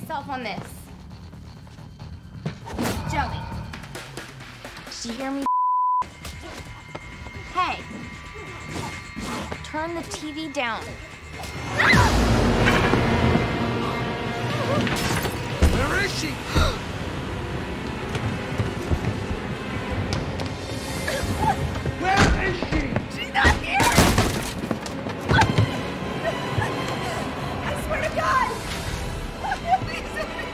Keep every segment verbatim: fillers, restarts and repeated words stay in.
myself on this. Joey. Do you hear me? Hey. Turn the T V down. Where is she? Where is she? She's not here! I swear to God! Please help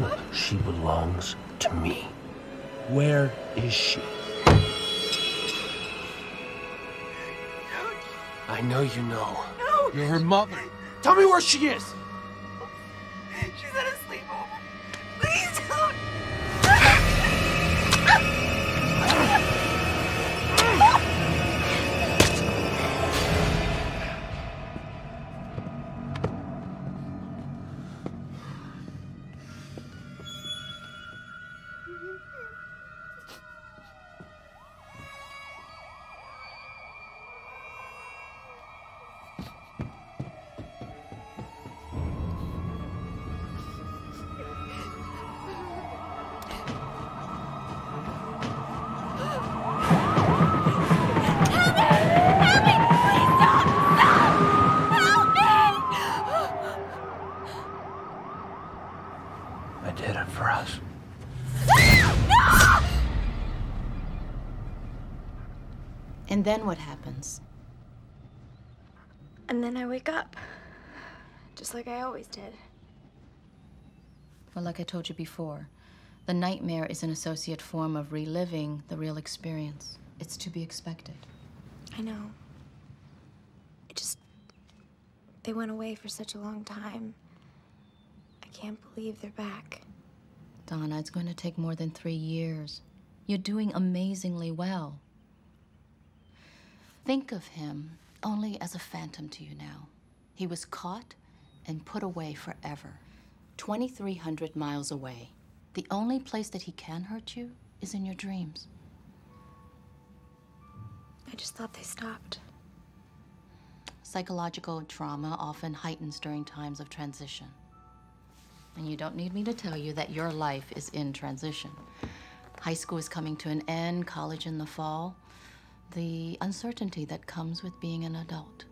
me. She belongs to me. Where is she? I know you know. No. You're her mother. Tell me where she is. She's at a sleepover. Please don't. And then what happens? And then I wake up, just like I always did. Well, like I told you before, the nightmare is an associate form of reliving the real experience. It's to be expected. I know. It just, they went away for such a long time. I can't believe they're back. Donna, it's going to take more than three years. You're doing amazingly well. Think of him only as a phantom to you now. He was caught and put away forever, twenty-three hundred miles away. The only place that he can hurt you is in your dreams. I just thought they stopped. Psychological trauma often heightens during times of transition. And you don't need me to tell you that your life is in transition. High school is coming to an end, college in the fall. The uncertainty that comes with being an adult.